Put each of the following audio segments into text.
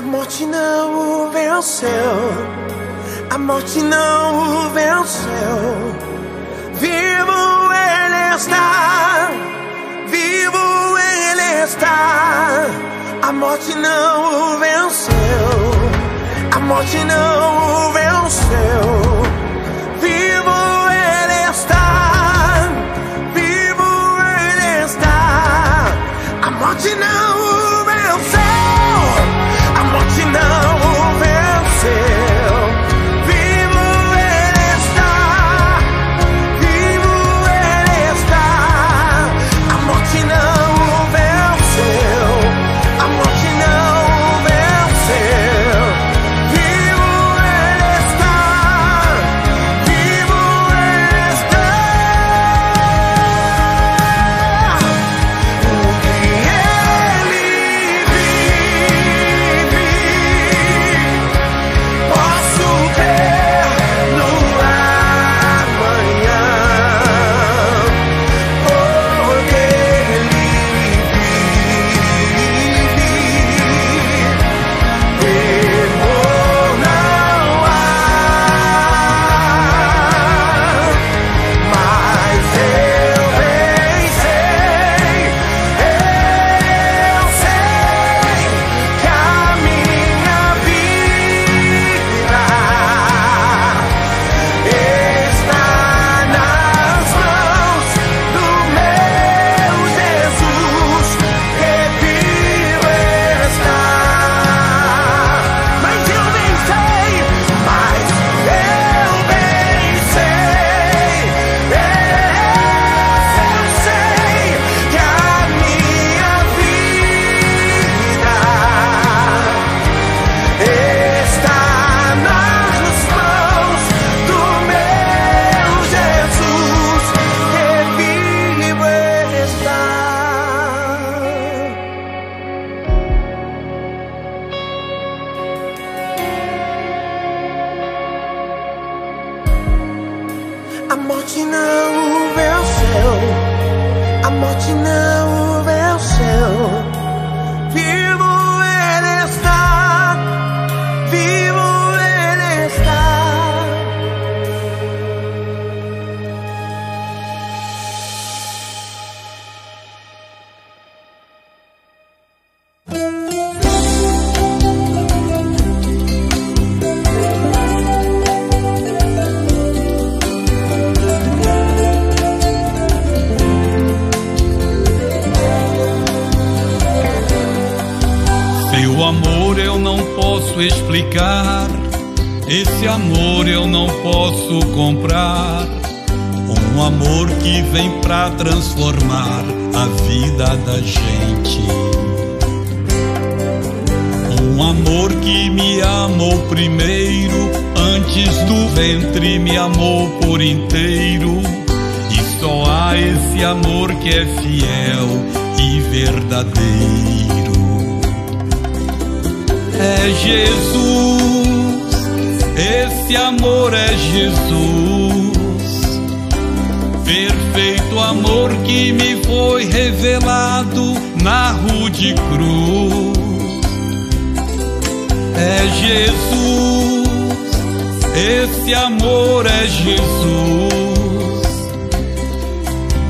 I'm watching her move herself. I'm watching her move herself. Vivo ela está, vivo ela está. I'm watching her move herself. I'm watching her move herself. Vivo ela está, vivo ela está. I'm watching her move herself. I'm watching her move herself. Vivo ela está, vivo ela está. I'm watching her move herself. I'm watching her move herself. Vivo ela está, vivo ela está. Porque ele vive, posso ter no amanhã. Porque ele vive, temor não há. Mas eu bem sei que a minha vida está nas mãos do meu Jesus, que vivo está. Mas eu bem sei, mas eu bem sei, eu sei que a minha vida está nas mãos do meu Jesus, que vivo está. I'm watching her move herself. I'm watching her move herself. Vivo ela está, vivo ela está. Seu amor eu não posso explicar, esse amor eu não posso comprar. Um amor que vem pra transformar a vida da gente. Um amor que me amou primeiro, antes do ventre me amou por inteiro. E só há esse amor que é fiel e verdadeiro. É Jesus, esse amor é Jesus, perfeito amor que me foi revelado na rude cruz. É Jesus, esse amor é Jesus,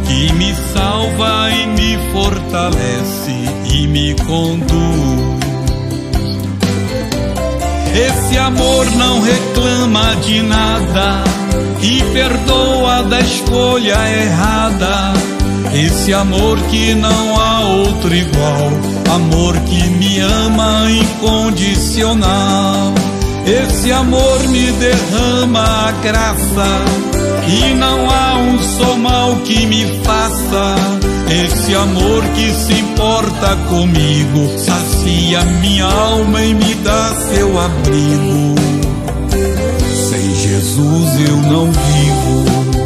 que me salva e me fortalece e me conduz. Esse amor não reclama de nada e perdoa da escolha errada. Esse amor que não há outro igual, amor que me ama incondicional. Esse amor me derrama a graça e não há um só mal que me faça. Esse amor que se importa comigo sacia minha alma e me dá seu abrigo. Sem Jesus eu não vivo.